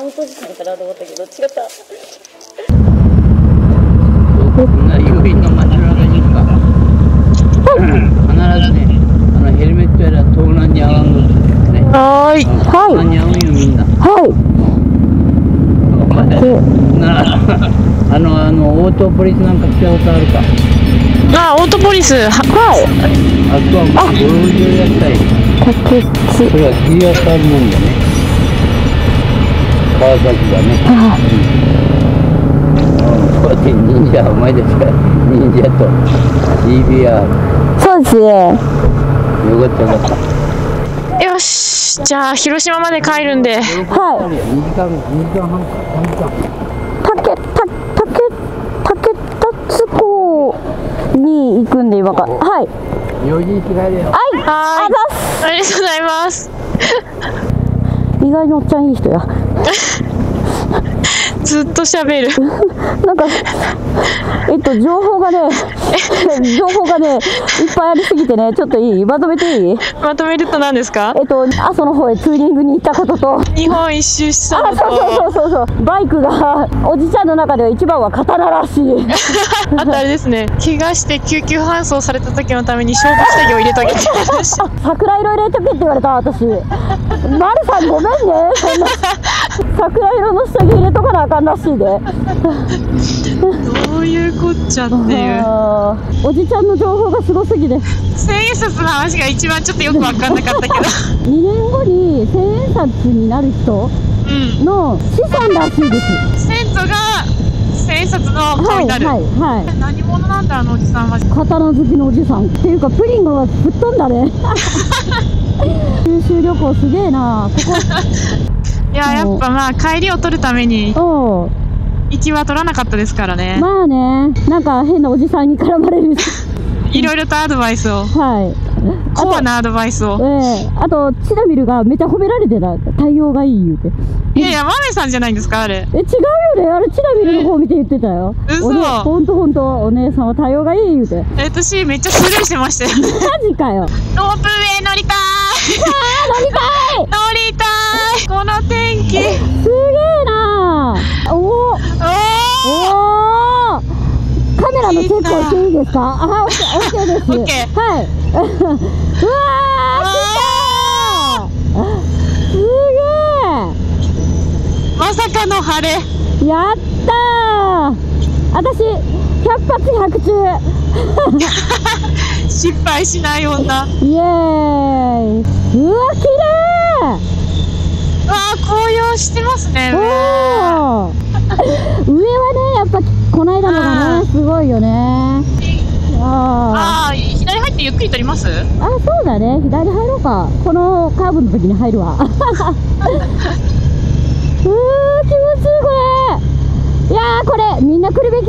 ランポジションかなと思ったけど違った。郵便の街の中に行くから必ずね、ヘルメットやら盗難に遭わんのですね。はーい、はい、盗難に遭うんよみんな。はい。オートポリスなんか来たことあるか？あ、オートポリス、はい。あとはもうゴルフ場やったり。それはギアさんなんだね。川崎がね。こうやって忍者、お前たちが忍者と DBR。そうですね。よかったよかった。よし、じゃあ広島まで帰るんで。はい。2時間半か3時間。竹田津港に行くんで今から。はい。4時に着替えるよ。はい。ありがとうございます。意外におっちゃんいい人や。ずっと喋る。なんか情報がねいっぱいありすぎてね、ちょっといいまとめていい？まとめると何ですか？阿蘇の方へツーリングに行ったことと、日本一周したのと、そうバイクがおじちゃんの中では一番は刀らしい。あとあれですね、怪我して救急搬送された時のために消防車を入れとけって話。桜色入れとけって言われた私。マルさんごめんね。そんな桜色の下着入れとかなあかんらしいで。どういうこっちゃっていう。おじちゃんの情報がすごすぎて、千円札の話が一番ちょっとよく分かんなかったけど2年後に千円札になる人の資産らしいです。先祖が千円札の子になる。何者なんだあのおじさんは。刀好きのおじさんっていうか、プリンがぶっ飛んだね。九州旅行すげえなここ。いや、やっぱまあ帰りを取るために行きは取らなかったですからね。まあね、なんか変なおじさんに絡まれるし、いろいろとアドバイスを、はい、コアなアドバイスを、あとチダミルがめっちゃ褒められてた、対応がいい言うて。いやいや、マメさんじゃないんですかあれ。違うよね、あれチダミルの方見て言ってたよ。嘘。ほんとお姉さんは対応がいい言うて。私めっちゃスルーしてましたよね。マジかよ。ロープウェイ乗りたーい。乗りたいこの天気すげえなー。おーカメラのチェックをしていいですか？あ、OK です。はい。うわー、来たー。すげー、まさかの晴れ。やったー。私百発百中。失敗しない女。イエーイ。うわ、綺麗ー。わあ、紅葉してますね。上はね、やっぱこの間のがね、すごいよね。ああ、左入ってゆっくり取ります。あ、そうだね、左入ろうか。このカーブの時に入るわ。うわ、気持ちいいこれ。いやー、これみんな来るべき。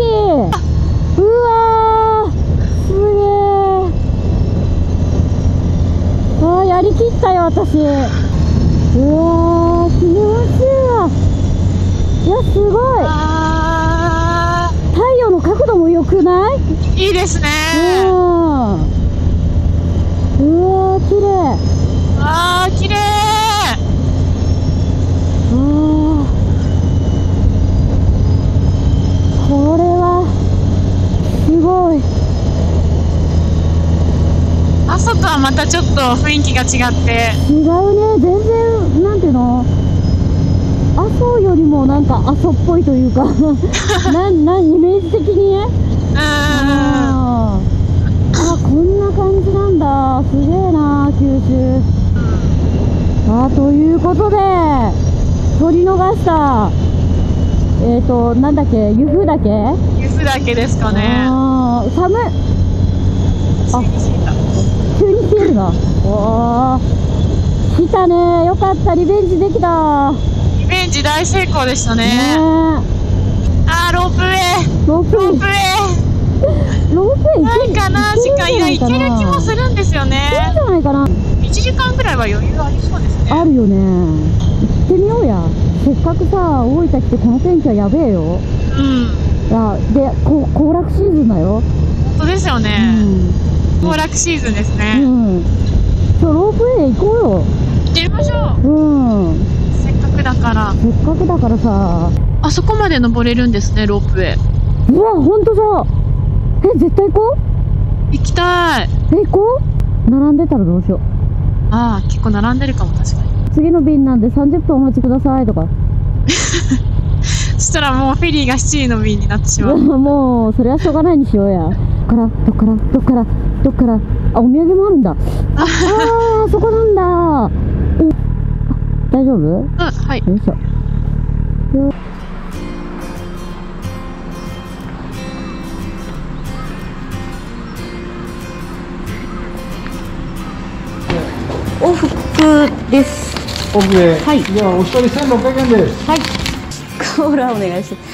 うわー、すげー。あー、やりきったよ私。うわー、気持ちいいわ。いや、すごい。太陽の角度も良くない？いいですねー。うわー、綺麗。あー、綺麗。これはすごい。朝とはまたちょっと雰囲気が違って。違うね、全然。なんていうの、阿蘇よりもなんか阿蘇っぽいというかイメージ的にね。ああ、こんな感じなんだ。すげえな九州。ということで取り逃したなんだっけ、由布岳ですかね。寒い。あ、急に冷えるな。来たね、よかった、リベンジできた。リベンジ大成功でしたね。あー、ロープウェイないかな。時間、いや、行ける気もするんですよね。いいんじゃないかな。1時間ぐらいは余裕ありそうですね。あるよね。行ってみようや。せっかくさ、大分来てこの天気はやべえよ。いや、で、行楽シーズンだよ。本当ですよね。行楽シーズンですね。ロープウェイ行こうよ。行ってみましょう。せっかくだだからさあそこまで登れるんですね、ロープウェイ。うわ、ほんとだ。え、絶対行こう。行きたい。え、行こう。並んでたらどうしよう。ああ、結構並んでるかも。確かに次の便なんで30分お待ちくださいとかそしたらもうフェリーが7時の便になってしまうもうそれはしょうがないにしようや。どっからあ、お土産もあるんだああ、そこなんだ。大丈夫？うん、はい。よいしょ。往復です。往復で。はい。じゃあお一人1600円です。はい。コーラお願いします。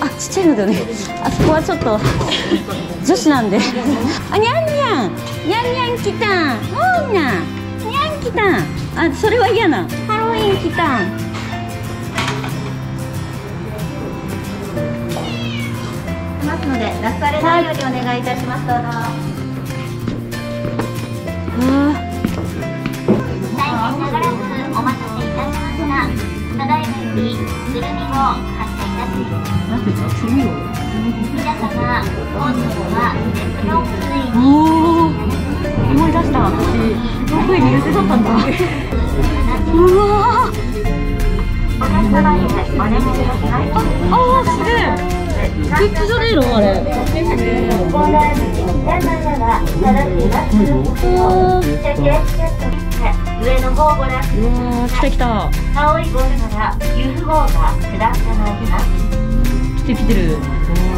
あ、ちっちゃいのだね。あそこはちょっと女子なんで。あ、にゃんにゃん。にゃんにゃん来た。おーんな。にゃん来た。あ、それは嫌な。ハロウィン来た。ますので、出されないようにお願いいたします。どうぞ。大変長らくお待たせいたしました。ただいまより、つるみを発射いたします。皆様、本日は別の水に。思い出した。私、ロープウェイ苦手だったんだ。うわー。ああ、すげえ。グッズじゃねえの、あれ。上の方をご覧ください。来た来た。青いゴールドが、UFOが下段となります。来て来てる。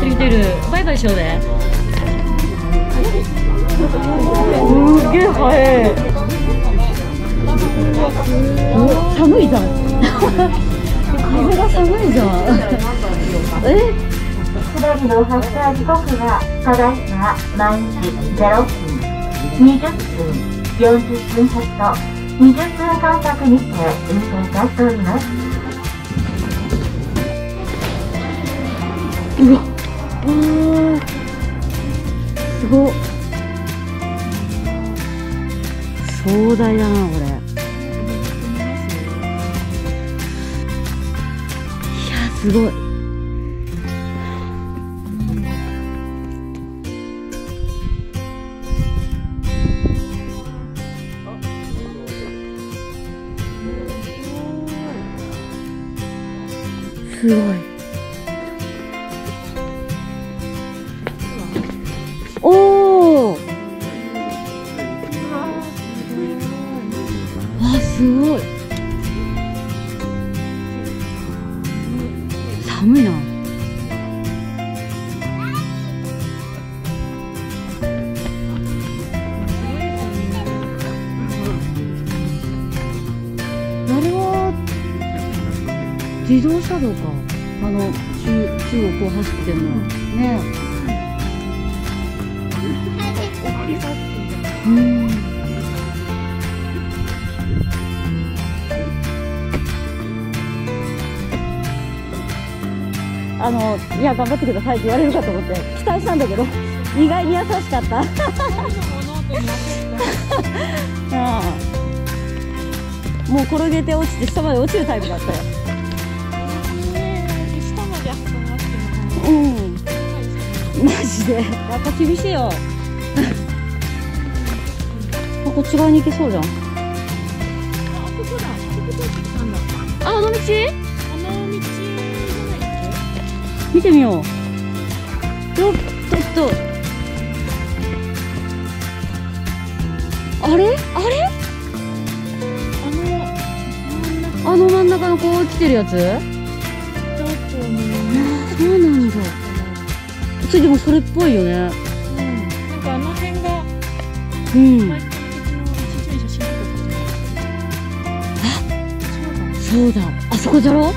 来て来てる。バイバイしようね。すげえ早い。寒いじゃん風が寒いじゃんえ、すべての発車時刻はただいま毎日0分、20分、40分発と20分間隔にて運転いたしております。うわっ、すごっ、壮大だなこれ。いや、すごい。すごい。おお。すごい寒いな。あれは自動車道か、あの中国を走ってるのねえいや頑張ってくださいって言われるかと思って期待したんだけど、意外に優しかったもう転げて落ちて下まで落ちるタイプだったよ。下まで遊ばなくても、うん、マジでやっぱ厳しいよこっち側に行けそうじゃん。あそこだ、あそこ通ってきたんだ。あの道、見てみよう。あれあれ、あの真ん中のこう来てるやつだと思う。そうなんだ。ついでもそれっぽいよね。うん、なんかあの辺が、うん、あ、そうだ、あそこだろ。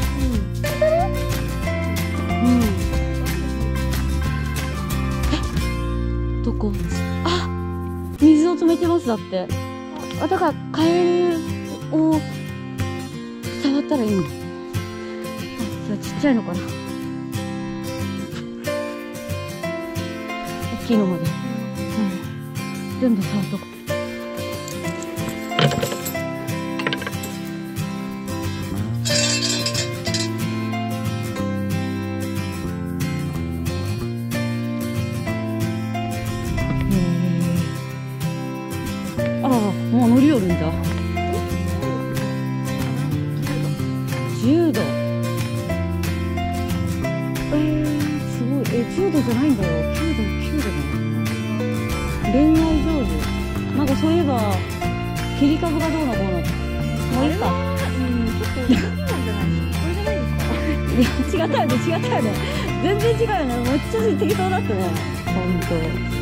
どこ？あ、水を止めてます。だってあ、だからカエルを触ったらいいんだ。あ、それちっちゃいのかな、大きいのまで、うん、全部触っとく。もう乗りよるんだ。10度。すごい。10度じゃないんだよ。9度だよ。恋愛成就。なんかそういえば切り株がどうのこうの。もういいか。うん、ちょっとなんじゃないの。これじゃないですか。いや違ったよね。全然違うよね。めっちゃ適当だったね。本当。